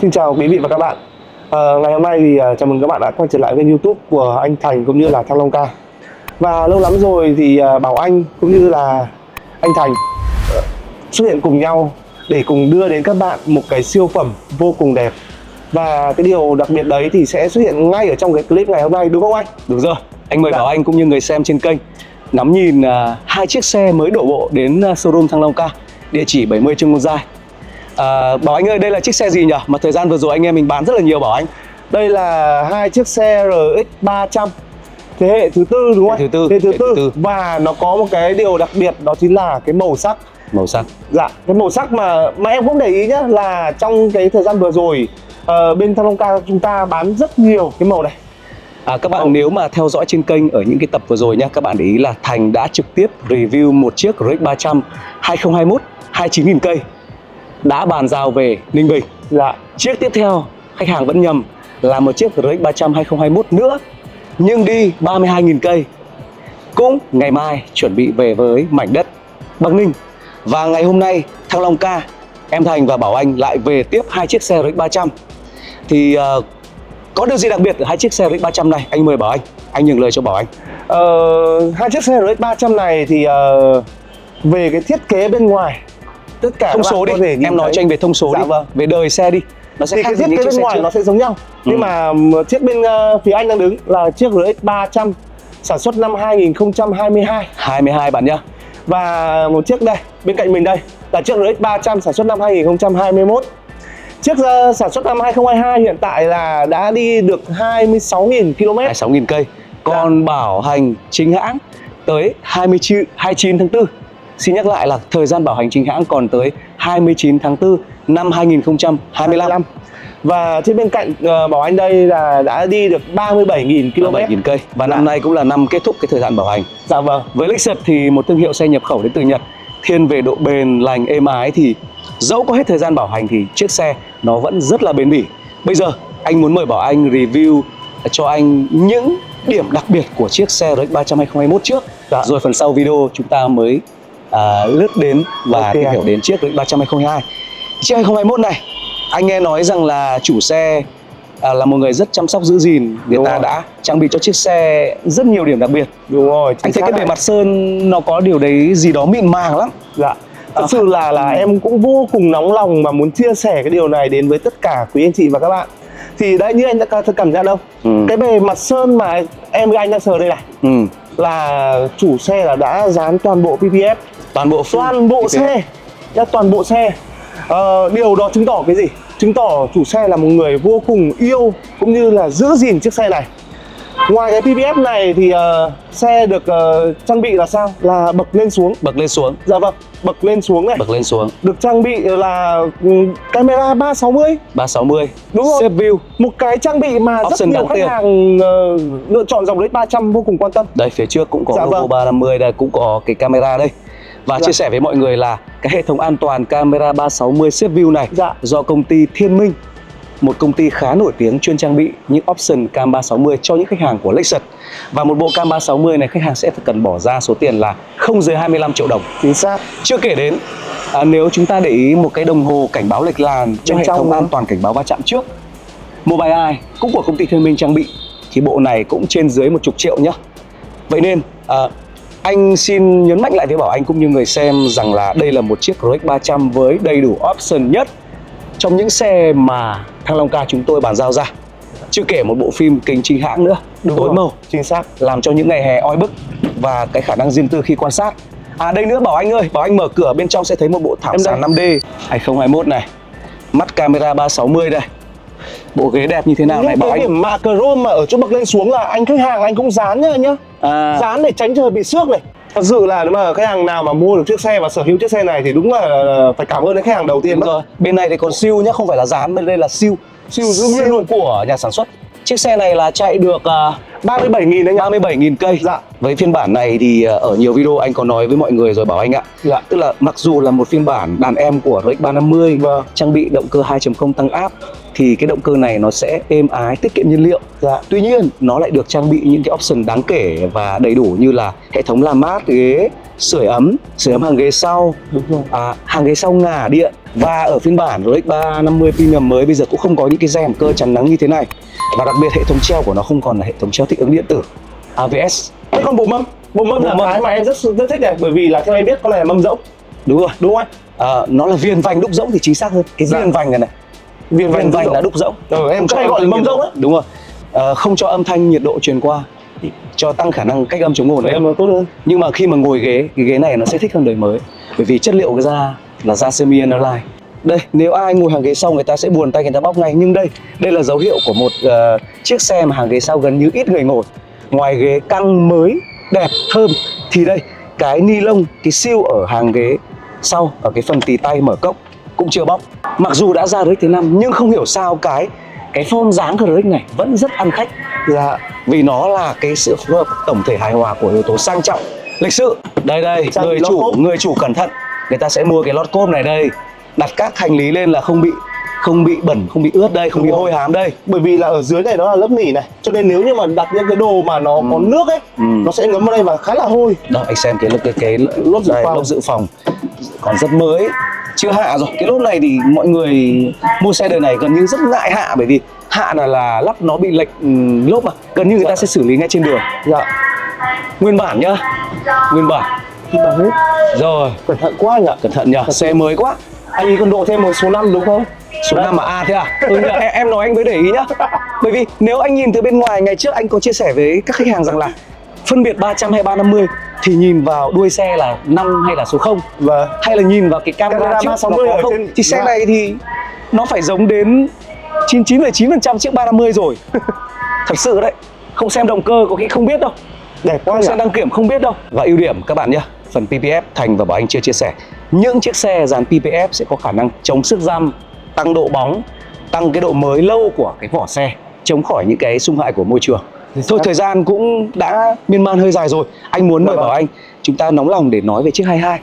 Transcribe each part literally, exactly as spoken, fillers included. Xin chào quý vị và các bạn. à, Ngày hôm nay thì chào mừng các bạn đã quay trở lại kênh YouTube của anh Thành cũng như là Thăng Long Car. Và lâu lắm rồi thì Bảo Anh cũng như là anh Thành xuất hiện cùng nhau để cùng đưa đến các bạn một cái siêu phẩm vô cùng đẹp. Và cái điều đặc biệt đấy thì sẽ xuất hiện ngay ở trong cái clip ngày hôm nay, đúng không anh? Đúng rồi, anh mời Bảo Anh cũng như người xem trên kênh ngắm nhìn hai chiếc xe mới đổ bộ đến showroom Thăng Long Car, địa chỉ bảy mươi Trương Công Giai. À, Bảo Anh ơi, đây là chiếc xe gì nhỉ? Mà thời gian vừa rồi anh em mình bán rất là nhiều Bảo Anh. Đây là hai chiếc xe R X ba trăm thế hệ thứ tư, đúng không? Thế hệ thứ tư. Thế hệ thứ, thế tư. thứ tư. Và nó có một cái điều đặc biệt, đó chính là cái màu sắc. Màu sắc. Dạ, cái màu sắc mà mà em cũng để ý nhá, là trong cái thời gian vừa rồi uh, bên Thăng Long Car chúng ta bán rất nhiều cái màu này. À, các bạn nếu mà theo dõi trên kênh ở những cái tập vừa rồi nha, các bạn để ý là Thành đã trực tiếp review một chiếc R X ba trăm hai không hai mốt hai mươi chín nghìn cây đã bàn giao về Ninh Bình. Dạ. Chiếc tiếp theo khách hàng vẫn nhầm là một chiếc R X ba trăm hai không hai mốt nữa, nhưng đi ba mươi hai nghìn cây, cũng ngày mai chuẩn bị về với mảnh đất Bắc Ninh. Và ngày hôm nay Thăng Long Car, em Thành và Bảo Anh lại về tiếp hai chiếc xe R X ba trăm. Thì uh, có điều gì đặc biệt ở hai chiếc xe R X ba trăm này? Anh mời Bảo Anh, anh nhường lời cho Bảo Anh. uh, Hai chiếc xe R X ba trăm này thì uh, về cái thiết kế bên ngoài, tất cả thông số đi, em thấy... nói cho anh về thông số. Dạ, đi vâng. Về đời xe đi, nó sẽ thì khác. Cái thiết kế bên ngoài trước nó sẽ giống nhau, ừ. Nhưng mà chiếc bên uh, phía anh đang đứng là chiếc R X ba trăm sản xuất năm hai nghìn không trăm hai mươi hai hai mươi hai bạn nhá. Và một chiếc đây bên cạnh mình đây là chiếc R X ba trăm sản xuất năm hai nghìn không trăm hai mươi mốt. Chiếc uh, sản xuất năm hai nghìn không trăm hai mươi hai hiện tại là đã đi được hai mươi sáu nghìn km, hai mươi sáu nghìn cây. Còn dạ, bảo hành chính hãng tới hai mươi chín tháng tư. Xin nhắc lại là thời gian bảo hành chính hãng còn tới hai mươi chín tháng tư năm hai nghìn không trăm hai mươi lăm. Và trên bên cạnh uh, Bảo Anh đây là đã đi được ba mươi bảy nghìn km, ba mươi bảy nghìn cây. Và dạ, năm nay cũng là năm kết thúc cái thời gian bảo hành. Dạ vâng. Với Lexus thì một thương hiệu xe nhập khẩu đến từ Nhật, thiên về độ bền, lành, êm ái, thì dẫu có hết thời gian bảo hành thì chiếc xe nó vẫn rất là bền bỉ. Bây giờ anh muốn mời Bảo Anh review cho anh những điểm đặc biệt của chiếc xe R X ba trăm hai không hai mốt trước. Dạ. Rồi phần sau video chúng ta mới À, lướt đến và okay, tìm hiểu đến chiếc R X ba trăm hai không hai hai. Chiếc hai không hai mốt này, anh nghe nói rằng là chủ xe à, là một người rất chăm sóc giữ gìn. Người ta rồi, đã trang bị cho chiếc xe rất nhiều điểm đặc biệt. Đúng rồi. Anh thấy cái bề mặt sơn nó có điều đấy gì đó mịn màng lắm. Dạ. Thật à, sự là là em cũng vô cùng nóng lòng mà muốn chia sẻ cái điều này đến với tất cả quý anh chị và các bạn. Thì đấy, như anh đã cảm nhận đâu, ừ, cái bề mặt sơn mà em với anh đang sờ đây này, ừ, là chủ xe là đã dán toàn bộ P P F, toàn bộ toàn bộ xe, toàn bộ xe. Ờ, điều đó chứng tỏ cái gì? Chứng tỏ chủ xe là một người vô cùng yêu cũng như là giữ gìn chiếc xe này. Ngoài cái P P F này thì uh, xe được uh, trang bị là sao? Là bậc lên xuống, bậc lên xuống. Dạ vâng, bậc lên xuống này. Bậc lên xuống. Được trang bị là camera ba sáu mươi. ba sáu mươi. Đúng rồi. Shape view. Một cái trang bị mà option rất nhiều khách tiêu hàng uh, lựa chọn dòng R X ba trăm vô cùng quan tâm. Đây phía trước cũng có dạ logo vâng, ba năm mươi đây, cũng có cái camera đây. Và dạ, chia sẻ với mọi người là cái hệ thống an toàn camera ba sáu mươi shape view này dạ, do công ty Thiên Minh, một công ty khá nổi tiếng chuyên trang bị những option cam ba sáu mươi cho những khách hàng của Lexus. Và một bộ cam ba sáu mươi này khách hàng sẽ phải cần bỏ ra số tiền là không dưới hai mươi lăm triệu đồng. Chính xác. Chưa kể đến à, nếu chúng ta để ý một cái đồng hồ cảnh báo lệch làn trong hệ thống an toàn cảnh báo va chạm trước Mobileye cũng của công ty Thiên Minh trang bị, thì bộ này cũng trên dưới một chục triệu nhá. Vậy nên à, anh xin nhấn mạnh lại với Bảo Anh cũng như người xem rằng là đây là một chiếc R X ba trăm với đầy đủ option nhất trong những xe mà Thăng Long Car chúng tôi bàn giao ra. Chưa kể một bộ phim kính chính hãng nữa, tối màu. Chính xác. Làm cho những ngày hè oi bức và cái khả năng riêng tư khi quan sát. À đây nữa Bảo Anh ơi, Bảo Anh mở cửa bên trong sẽ thấy một bộ thảm sàn năm D hai không hai mốt này. Mắt camera ba sáu mươi đây. Bộ ghế đẹp như thế nào này Bảo Anh? Cái điểm mạ chrome mà ở chỗ bậc lên xuống là anh khách hàng anh cũng dán nhá nhá. À. Dán để tránh trời bị xước này. Thật sự là nếu mà khách hàng nào mà mua được chiếc xe và sở hữu chiếc xe này thì đúng là phải cảm ơn đến khách hàng đầu tiên. Đúng rồi. Bên này thì còn siêu nhá, không phải là dán, bên đây là siêu. Siêu giữ nguyên luôn của nhà sản xuất. Chiếc xe này là chạy được uh, ba mươi bảy nghìn đấy nhá, ba mươi bảy nghìn cây. Dạ. Với phiên bản này thì ở nhiều video anh có nói với mọi người rồi Bảo Anh ạ. Dạ. Tức là mặc dù là một phiên bản đàn em của R X ba năm mươi, vâng, trang bị động cơ hai chấm không tăng áp, thì cái động cơ này nó sẽ êm ái, tiết kiệm nhiên liệu. Dạ. Tuy nhiên nó lại được trang bị những cái option đáng kể và đầy đủ như là hệ thống làm mát ghế, sưởi ấm, sưởi ấm hàng ghế sau, à, hàng ghế sau ngả điện, Và ở phiên bản rờ ích ba năm mươi Premium mới bây giờ cũng không có những cái rèm cơ chắn nắng như thế này. Và đặc biệt hệ thống treo của nó không còn là hệ thống treo thích ứng điện tử a vê ê ét. Thế còn bộ mâm, bộ mâm bộ là mâm. Cái mà em rất rất thích này, bởi vì là theo em biết con này là mâm rỗng. Đúng rồi, đúng không anh? À, nó là viền vành đúc rỗng thì chính xác hơn. Cái dạ. viền vành này này. Viền vành, viền vành đã đúc rỗng. Rồi em cho gọi là mâm rỗng đấy. Đúng rồi. À, không cho âm thanh nhiệt độ truyền qua, cho tăng khả năng cách âm chống ồn em nó tốt hơn. Nhưng mà khi mà ngồi ghế, cái ghế này nó sẽ thích hơn đời mới. Bởi vì chất liệu cái da là da semi-aniline. Đây, nếu ai ngồi hàng ghế sau người ta sẽ buồn tay người ta bóc ngay. Nhưng đây, đây là dấu hiệu của một uh, chiếc xe mà hàng ghế sau gần như ít người ngồi. Ngoài ghế căng mới, đẹp, thơm thì đây, cái ni lông, cái siêu ở hàng ghế sau, ở cái phần tì tay mở cốc cũng chưa bóc. Mặc dù đã ra rờ ích thứ năm nhưng không hiểu sao cái cái form dáng của rờ ích này vẫn rất ăn khách. Dạ, vì nó là cái sự phù hợp tổng thể hài hòa của yếu tố sang trọng, lịch sự. Đây đây, sang người chủ, cốp. người chủ cẩn thận, người ta sẽ mua cái lót cốp này đây, đặt các hành lý lên là không bị không bị bẩn, không bị ướt đây, không Đúng bị hôi hám đây. Bởi vì là ở dưới này nó là lớp nỉ này, cho nên nếu như mà đặt những cái đồ mà nó ừ. có nước ấy, ừ. nó sẽ ngấm vào đây và khá là hôi. Đó, anh xem cái cái cái lốp dự, dự phòng còn rất mới, chưa hạ rồi. Cái lốp này thì mọi người mua xe đời này gần như rất ngại hạ, bởi vì hạ là là lắp nó bị lệch lốp mà gần như người dạ. ta sẽ xử lý ngay trên đường. Dạ. Nguyên bản nhá, nguyên bản. Hết. Rồi, cẩn thận quá nhỉ, cẩn thận nhỉ. Xe mới quá. Anh ấy còn độ thêm một số năm đúng không? Số năm mà A thế à? Ừ, em, em nói anh mới để ý nhá. Bởi vì nếu anh nhìn từ bên ngoài, ngày trước anh có chia sẻ với các khách hàng rằng là phân biệt ba trăm hay ba năm mươi thì nhìn vào đuôi xe là năm hay là số không, và hay là nhìn vào cái camera trước nó có không. Thì xe này thì nó phải giống đến chín mươi chín phẩy chín phần trăm chiếc ba năm mươi rồi. Thật sự đấy, không xem động cơ có khi không biết đâu. Đẹp quá, không xem đăng kiểm không biết đâu. Và ưu điểm các bạn nhé, phần pê pê ép Thành và Bảo Anh chưa chia sẻ. Những chiếc xe dàn pê pê ép sẽ có khả năng chống sức răm, tăng độ bóng, tăng cái độ mới lâu của cái vỏ xe, chống khỏi những cái xung hại của môi trường. Thôi thời gian cũng đã miên man hơi dài rồi. Anh muốn mời Bảo Anh chúng ta nóng lòng để nói về chiếc hai hai.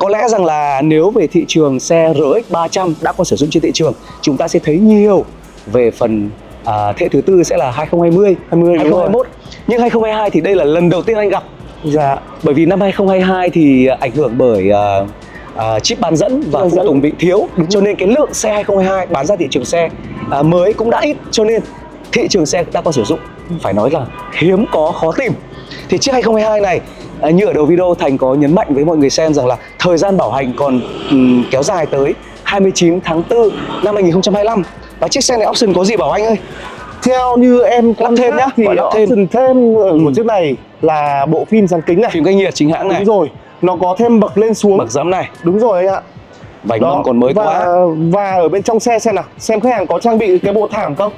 Có lẽ rằng là nếu về thị trường xe rờ ích ba trăm đã có sử dụng trên thị trường, chúng ta sẽ thấy nhiều về phần à, thế hệ thứ tư sẽ là hai không hai không, hai không hai mốt. Nhưng hai không hai hai thì đây là lần đầu tiên anh gặp. Dạ. Bởi vì năm hai không hai hai thì ảnh hưởng bởi à, à, chip bán dẫn và phụ tùng bị thiếu. Đúng. Cho nên cái lượng xe hai không hai hai bán ra thị trường xe à, mới cũng đã ít. Cho nên thị trường xe đã có sử dụng phải nói là hiếm có, khó tìm. Thì chiếc hai không hai hai này à, như ở đầu video Thành có nhấn mạnh với mọi người xem rằng là thời gian bảo hành còn um, kéo dài tới hai mươi chín tháng tư năm hai nghìn không trăm hai mươi lăm. Và chiếc xe này option có gì Bảo Anh ơi? Theo như em lắp thêm nhá, thì option thêm ở ừ. một chiếc này là bộ phim sáng kính này, phim cách nhiệt chính hãng này. Đúng rồi, nó có thêm bậc lên xuống, bậc giẫm này. Đúng rồi anh ạ. Vành mâm còn mới và, quá. Và ở bên trong xe xem nào, xem khách hàng có trang bị cái bộ thảm không?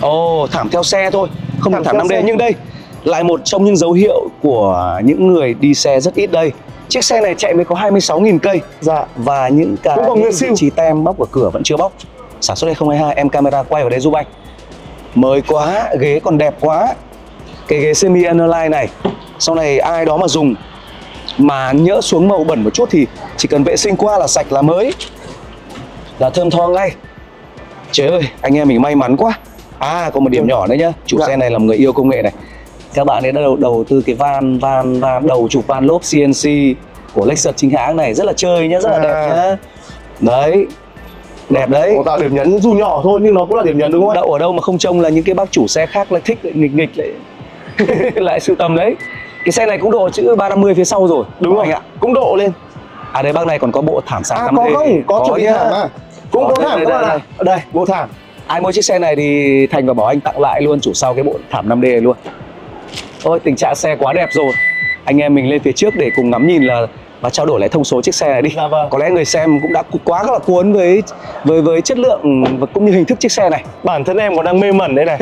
Ồ, oh, thảm theo xe thôi, không thảm, thảm năm D xe. Nhưng đây lại một trong những dấu hiệu của những người đi xe rất ít đây. Chiếc xe này chạy mới có hai mươi sáu nghìn cây. Dạ. Và những cái vị trí tem bóc ở cửa vẫn chưa bóc. Sản xuất hai không hai hai, em camera quay vào đây giúp anh. Mới quá, ghế còn đẹp quá. Cái ghế semi-aniline này, sau này ai đó mà dùng mà nhỡ xuống màu bẩn một chút thì chỉ cần vệ sinh qua là sạch, là mới, là thơm tho ngay. Trời ơi, anh em mình may mắn quá. À, có một điểm nhỏ nữa nhá, chủ dạ. xe này là một người yêu công nghệ này. Các bạn ấy đã đầu, đầu tư cái van, van, van, đầu chụp van lốp xê en xê của Lexus chính hãng này. Rất là chơi nhá, rất là à. đẹp nhá. Đấy, đẹp đấy. Tạo điểm nhấn dù nhỏ thôi nhưng nó cũng là điểm nhấn đúng không? Đậu ở đâu mà không trông là những cái bác chủ xe khác lại thích, lại nghịch nghịch lại lại sưu tầm đấy. Cái xe này cũng độ chữ ba năm mươi phía sau rồi. Đúng rồi anh ạ, cũng độ lên. À đây bác này còn có bộ thảm sàn năm D. À có không? Có chuẩn nha. À. Cũng có, có thảm các bạn ạ. Đây, bộ thảm. Ai mua chiếc xe này thì Thành và Bảo Anh tặng lại luôn chủ sau cái bộ thảm năm D này luôn. Ôi tình trạng xe quá đẹp rồi. Anh em mình lên phía trước để cùng ngắm nhìn là và trao đổi lại thông số chiếc xe này đi. Dạ, vâng. Có lẽ người xem cũng đã quá là cuốn với với với chất lượng và cũng như hình thức chiếc xe này. Bản thân em còn đang mê mẩn đây này.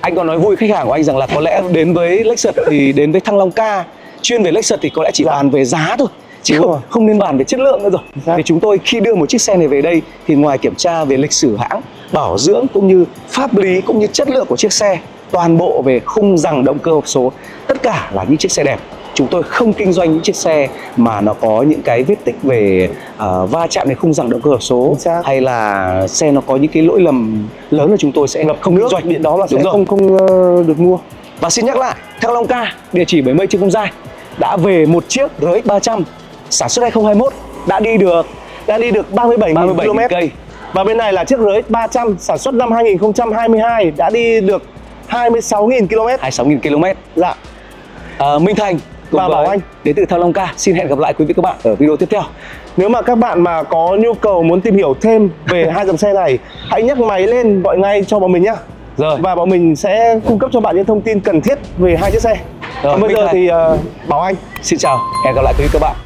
Anh còn nói vui khách hàng của anh rằng là có lẽ đến với Lexus thì đến với Thăng Long Car chuyên về Lexus thì có lẽ chỉ dạ. bàn về giá thôi, chứ không, không nên bàn về chất lượng nữa rồi. Dạ. Thì chúng tôi khi đưa một chiếc xe này về đây thì ngoài kiểm tra về lịch sử hãng, bảo dưỡng cũng như pháp lý cũng như chất lượng của chiếc xe, toàn bộ về khung rằng động cơ hộp số, tất cả là những chiếc xe đẹp. Chúng tôi không kinh doanh những chiếc xe mà nó có những cái vết tích về uh, va chạm đến khung rằng động cơ hộp số hay là xe nó có những cái lỗi lầm lớn là chúng tôi sẽ ngập không kinh doanh. Điện đó là sẽ không không uh, được mua. Và xin nhắc lại, Thăng Long Car, địa chỉ bảy mươi Trương Công Giai đã về một chiếc rờ ích ba trăm sản xuất hai không hai mốt đã đi được đã đi được ba mươi bảy nghìn ki lô mét. Và bên này là chiếc rờ ích ba trăm sản xuất năm hai nghìn không trăm hai mươi hai đã đi được hai mươi sáu nghìn ki lô mét. hai mươi sáu nghìn ki lô mét. Dạ. À, Minh Thành và Bảo Anh đến từ Thăng Long Car xin hẹn gặp lại quý vị các bạn ở video tiếp theo. Nếu mà các bạn mà có nhu cầu muốn tìm hiểu thêm về hai dòng xe này, hãy nhắc máy lên gọi ngay cho bọn mình nhá. Rồi. Và bọn mình sẽ cung cấp cho bạn những thông tin cần thiết về hai chiếc xe. Rồi, còn bây giờ thì uh, Bảo Anh xin chào, hẹn gặp lại quý vị các bạn.